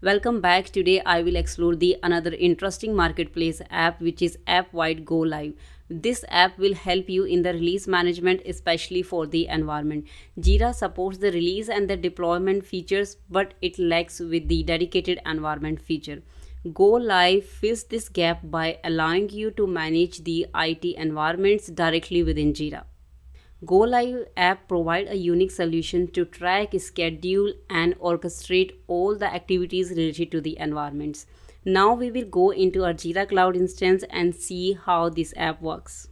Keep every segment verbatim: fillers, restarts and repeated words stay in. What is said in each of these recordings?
Welcome back. Today I will explore the another interesting marketplace app, which is Apwide GoLive. This app will help you in the release management, especially for the environment. Jira supports the release and the deployment features, but it lacks with the dedicated environment feature. GoLive fills this gap by allowing you to manage the I T environments directly within Jira. GoLive app provides a unique solution to track, schedule, and orchestrate all the activities related to the environments. Now we will go into our Jira Cloud instance and see how this app works.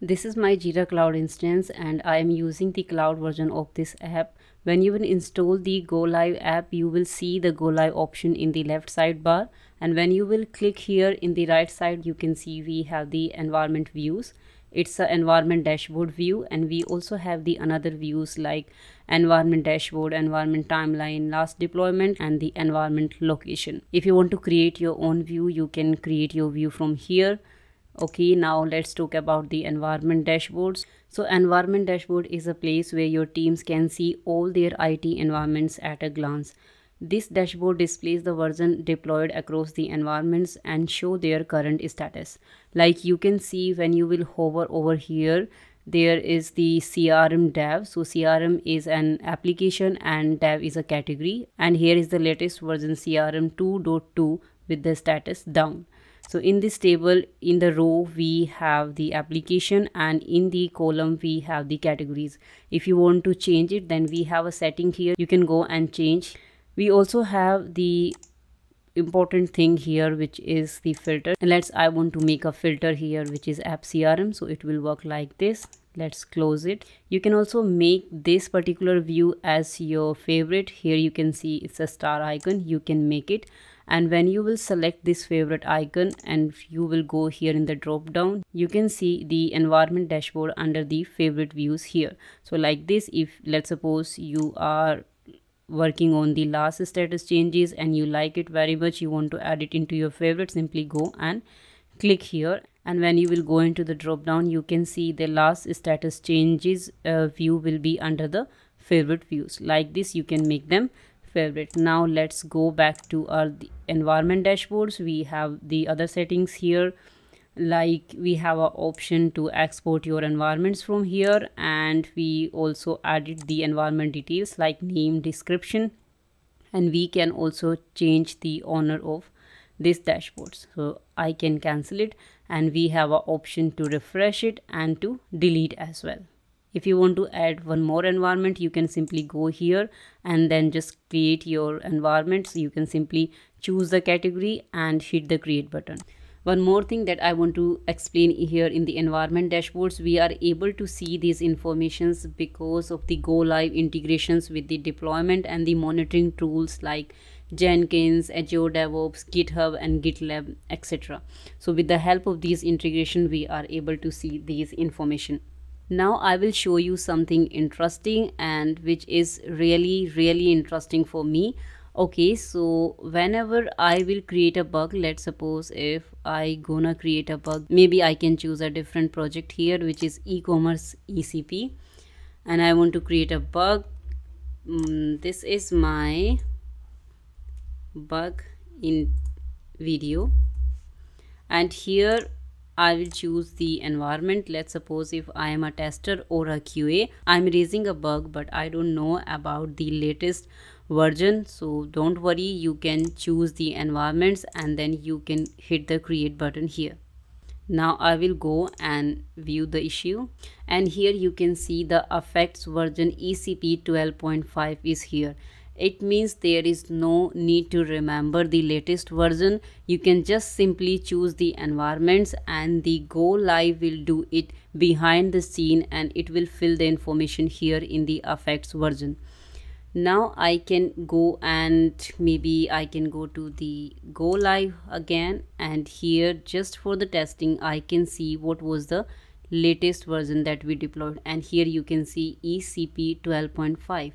This is my Jira Cloud instance and I am using the cloud version of this app. When you will install the GoLive app, you will see the GoLive option in the left sidebar, and when you will click here in the right side, you can see we have the environment views. It's an environment dashboard view, and we also have the another views like environment dashboard, environment timeline, last deployment, and the environment location. If you want to create your own view, you can create your view from here. Okay, now let's talk about the environment dashboards. So environment dashboard is a place where your teams can see all their I T environments at a glance. This dashboard displays the version deployed across the environments and show their current status. Like you can see, when you will hover over here, there is the C R M dev. So C R M is an application and dev is a category. And here is the latest version C R M two point two with the status down. So in this table, in the row, we have the application, and in the column, we have the categories. If you want to change it, then we have a setting here. You can go and change. We also have the important thing here, which is the filter. And let's, I want to make a filter here, which is app C R M. So it will work like this. Let's close it. You can also make this particular view as your favorite. Here you can see it's a star icon. You can make it. And when you will select this favorite icon and you will go here in the drop down, you can see the environment dashboard under the favorite views here. So like this, if let's suppose you are working on the last status changes and you like it very much, you want to add it into your favorite, simply go and click here. And when you will go into the drop down, you can see the last status changes uh, view will be under the favorite views. Like this, you can make them favorite. Now let's go back to our environment dashboards. We have the other settings here. Like we have an option to export your environments from here, and we also added the environment details like name, description, and we can also change the owner of this dashboard. So I can cancel it, and we have an option to refresh it and to delete as well. If you want to add one more environment, you can simply go here and then just create your environment. So you can simply choose the category and hit the create button. One more thing that I want to explain here in the environment dashboards, we are able to see these informations because of the GoLive integrations with the deployment and the monitoring tools like Jenkins, Azure DevOps, GitHub, and GitLab, et cetera. So with the help of these integration, we are able to see these information. Now I will show you something interesting, and which is really, really interesting for me. Okay, so whenever I will create a bug, let's suppose if I gonna create a bug, maybe I can choose a different project here, which is e-commerce E C P, and I want to create a bug. Mm, this is my bug in video, and here I will choose the environment. Let's suppose if I am a tester or a Q A, I'm raising a bug, but I don't know about the latest version. So don't worry, you can choose the environments and then you can hit the create button here. Now I will go and view the issue, and here you can see the affects version E C P twelve point five is here. It means there is no need to remember the latest version. You can just simply choose the environments, and the GoLive will do it behind the scene, and it will fill the information here in the affects version. Now I can go, and maybe I can go to the GoLive again, and here just for the testing I can see what was the latest version that we deployed, and here you can see E C P twelve point five,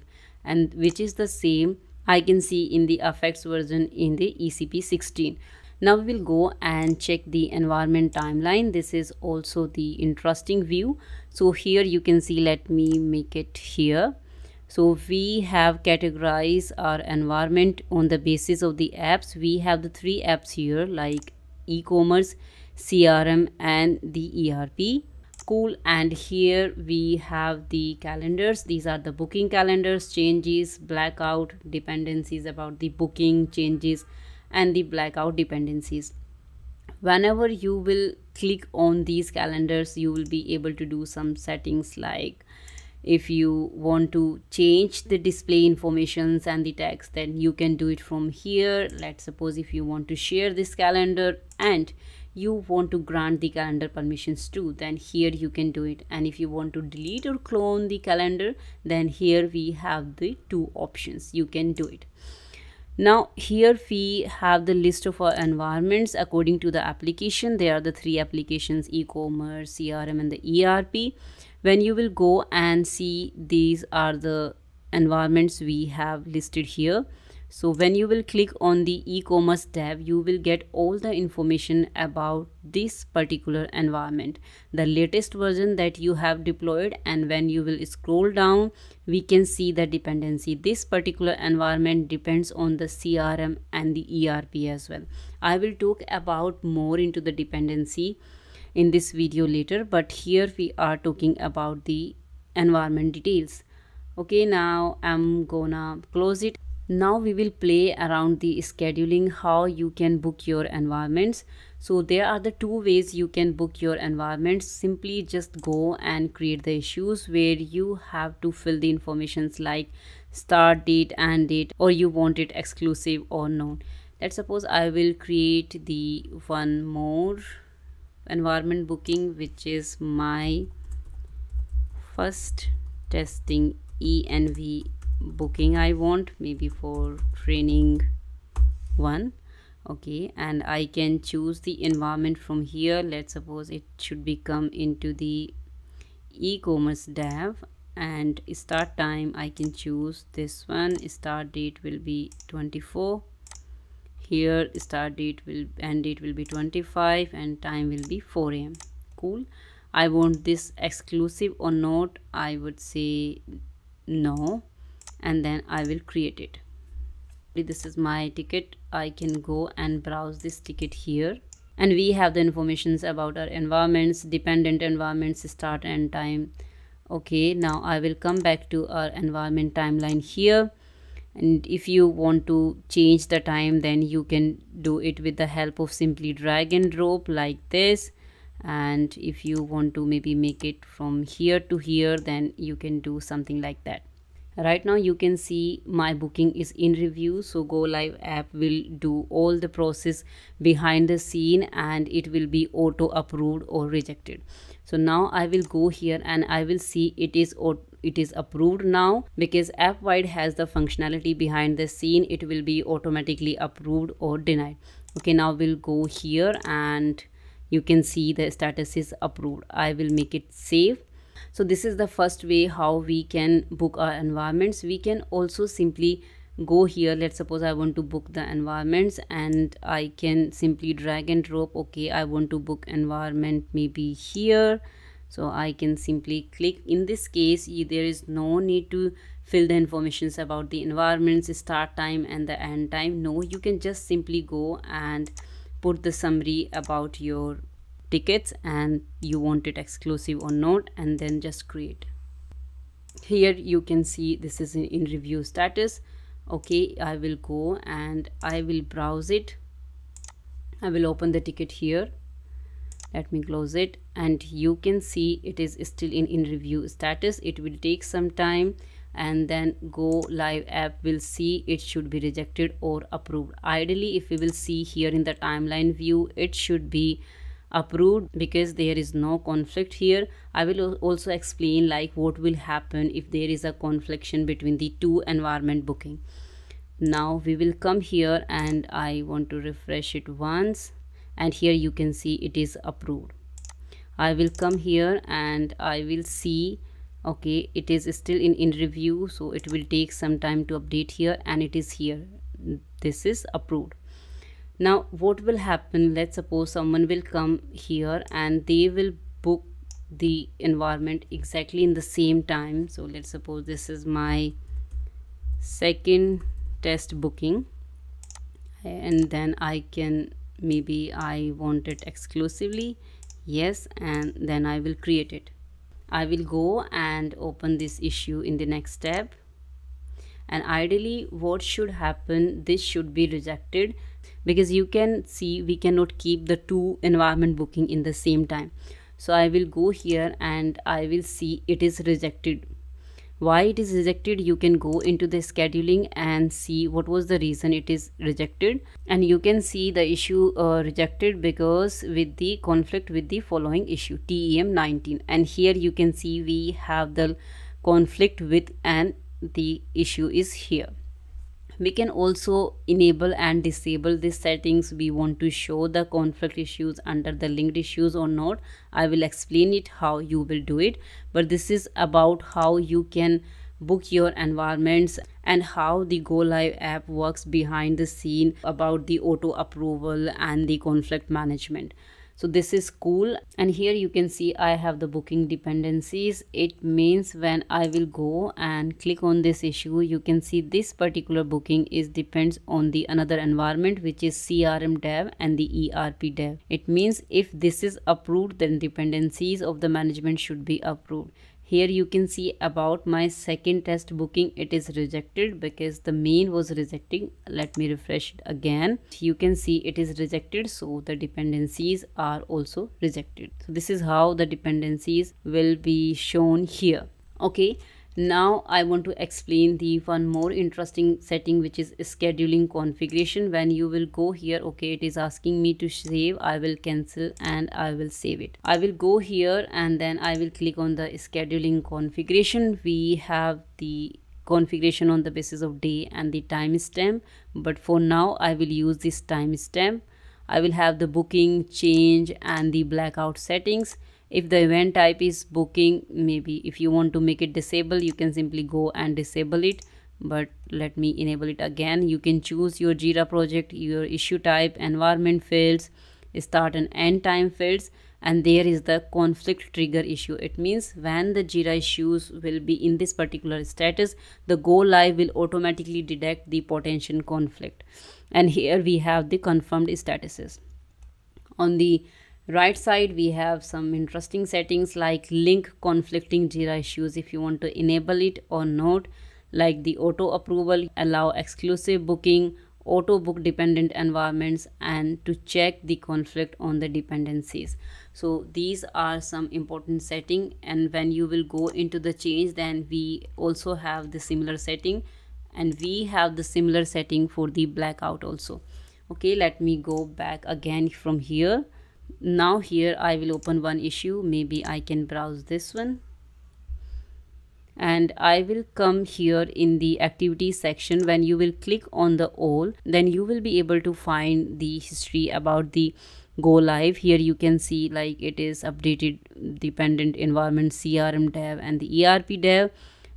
and which is the same I can see in the affects version in the E C P sixteen. Now we will go and check the environment timeline. This is also the interesting view. So here you can see, let me make it here. So we have categorized our environment on the basis of the apps. We have the three apps here like e-commerce, C R M and the E R P. Cool, and here we have the calendars. These are the booking calendars, changes, blackout, dependencies about the booking changes and the blackout dependencies. Whenever you will click on these calendars, you will be able to do some settings, like if you want to change the display informations and the text, then you can do it from here. Let's suppose if you want to share this calendar and you want to grant the calendar permissions too, then here you can do it. And if you want to delete or clone the calendar, then here we have the two options, you can do it. Now here we have the list of our environments according to the application. There are the three applications, e-commerce, C R M and the E R P. When you will go and see, these are the environments we have listed here. So when you will click on the e-commerce tab, you will get all the information about this particular environment, the latest version that you have deployed. And when you will scroll down, we can see the dependency. This particular environment depends on the C R M and the E R P as well. I will talk about more into the dependency in this video later, but here we are talking about the environment details. Okay, now I'm gonna close it. Now we will play around the scheduling, how you can book your environments. So there are the two ways you can book your environments. Simply just go and create the issues where you have to fill the informations like start date and date, or you want it exclusive or not. Let's suppose I will create the one more environment booking, which is my first testing E N V booking. I want maybe for training one. Okay, and I can choose the environment from here. Let's suppose it should become into the e-commerce dev, and start time I can choose this one. Start date will be twenty-four here, start date will end date will be twenty-five, and time will be four A M Cool. I want this exclusive or not. I would say no, and then I will create it. This is my ticket. I can go and browse this ticket here, and we have the informations about our environments, dependent environments, start and time. Okay, now I will come back to our environment timeline here, and if you want to change the time, then you can do it with the help of simply drag and drop like this. And if you want to maybe make it from here to here, then you can do something like that. Right now you can see my booking is in review, so GoLive app will do all the process behind the scene and it will be auto approved or rejected. So now I will go here and I will see it is it is approved now, because Apwide has the functionality behind the scene. It will be automatically approved or denied. Okay, now we'll go here and you can see the status is approved. I will make it save. So this is the first way how we can book our environments. We can also simply go here. Let's suppose I want to book the environments, and I can simply drag and drop. Okay, I want to book environment maybe here. So I can simply click. In this case, there is no need to fill the informations about the environments, start time and the end time. No, you can just simply go and put the summary about your tickets and you want it exclusive or not, and then just create. Here you can see this is in review status. Okay, I will go and I will browse it. I will open the ticket here. Let me close it, and you can see it is still in in review status. It will take some time, and then GoLive app will see it should be rejected or approved. Ideally, if we will see here in the timeline view, it should be approved because there is no conflict here. I will also explain like what will happen if there is a confliction between the two environment booking. Now we will come here and I want to refresh it once, and here you can see it is approved. I will come here and I will see, okay, it is still in in review, so it will take some time to update here, and it is here. This is approved. Now what will happen, let's suppose someone will come here and they will book the environment exactly in the same time. So let's suppose this is my second test booking, and then I can, maybe I want it exclusively, yes, and then I will create it. I will go and open this issue in the next tab, and ideally what should happen, this should be rejected, because you can see we cannot keep the two environment booking in the same time. So I will go here and I will see it is rejected. Why it is rejected, you can go into the scheduling and see what was the reason it is rejected, and you can see the issue uh, rejected because with the conflict with the following issue T E M nineteen, and here you can see we have the conflict with, and the issue is here. We can also enable and disable these settings. We want to show the conflict issues under the linked issues or not. I will explain it how you will do it, but this is about how you can book your environments and how the GoLive app works behind the scene about the auto approval and the conflict management. So this is cool, and here you can see I have the booking dependencies. It means when I will go and click on this issue, you can see this particular booking is depends on the another environment, which is C R M dev and the E R P dev. It means if this is approved, then dependencies of the management should be approved. Here you can see about my second test booking, it is rejected because the main was rejecting. Let me refresh it again. You can see it is rejected, so the dependencies are also rejected. So this is how the dependencies will be shown here. Okay, now I want to explain the one more interesting setting, which is scheduling configuration. When you will go here, okay, it is asking me to save. I will cancel and I will save it. I will go here and then I will click on the scheduling configuration. We have the configuration on the basis of day and the timestamp, but for now I will use this timestamp. I will have the booking, change, and the blackout settings. If the event type is booking, maybe if you want to make it disable, you can simply go and disable it, but let me enable it again. You can choose your Jira project, your issue type, environment fields, start and end time fields, and there is the conflict trigger issue. It means when the Jira issues will be in this particular status, the GoLive will automatically detect the potential conflict. And here we have the confirmed statuses. On the right side, we have some interesting settings like link conflicting Jira issues, if you want to enable it or not, like the auto approval, allow exclusive booking, auto book dependent environments, and to check the conflict on the dependencies. So these are some important settings, and when you will go into the change, then we also have the similar setting, and we have the similar setting for the blackout also. Okay, let me go back again from here. Now here I will open one issue. Maybe I can browse this one, and I will come here in the activity section. When you will click on the all, then you will be able to find the history about the GoLive. Here you can see like it is updated dependent environment C R M dev and the E R P dev,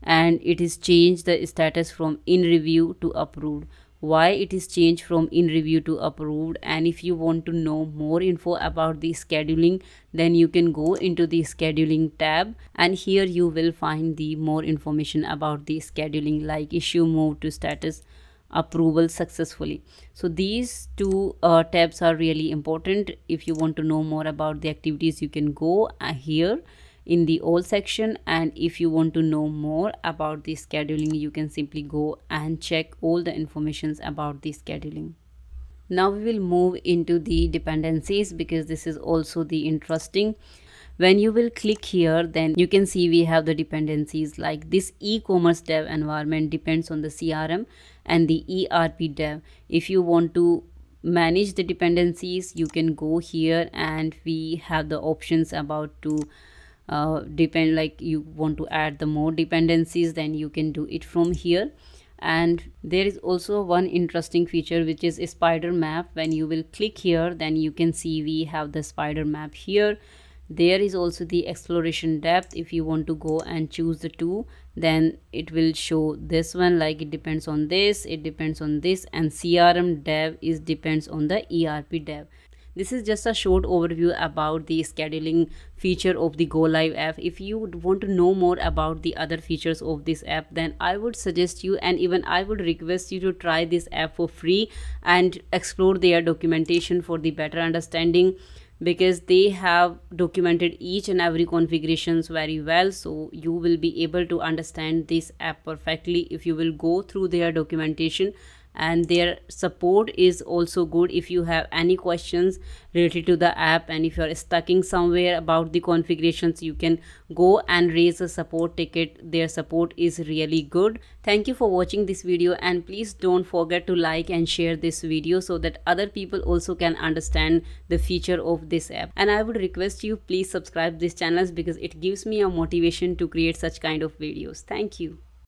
and it is changed the status from in review to approved. Why it is changed from in review to approved, and if you want to know more info about the scheduling, then you can go into the scheduling tab, and here you will find the more information about the scheduling, like issue moved to status approval successfully. So these two uh, tabs are really important. If you want to know more about the activities, you can go here in the all section, and if you want to know more about the scheduling, you can simply go and check all the informations about the scheduling. Now we will move into the dependencies, because this is also the interesting. When you will click here, then you can see we have the dependencies like this e-commerce dev environment depends on the C R M and the E R P dev. If you want to manage the dependencies, you can go here, and we have the options about to Uh, depend, like you want to add the more dependencies, then you can do it from here. And there is also one interesting feature, which is a spider map. When you will click here, then you can see we have the spider map here. There is also the exploration depth. If you want to go and choose the two, then it will show this one, like it depends on this, it depends on this, and C R M dev is depends on the E R P dev. This is just a short overview about the scheduling feature of the GoLive app. If you would want to know more about the other features of this app, then I would suggest you, and even I would request you, to try this app for free and explore their documentation for the better understanding, because they have documented each and every configurations very well. So you will be able to understand this app perfectly if you will go through their documentation, and their support is also good. If you have any questions related to the app, and if you are stuck in somewhere about the configurations, you can go and raise a support ticket. Their support is really good. Thank you for watching this video, and please don't forget to like and share this video so that other people also can understand the feature of this app. And I would request you, please subscribe this channel, because it gives me a motivation to create such kind of videos. Thank you.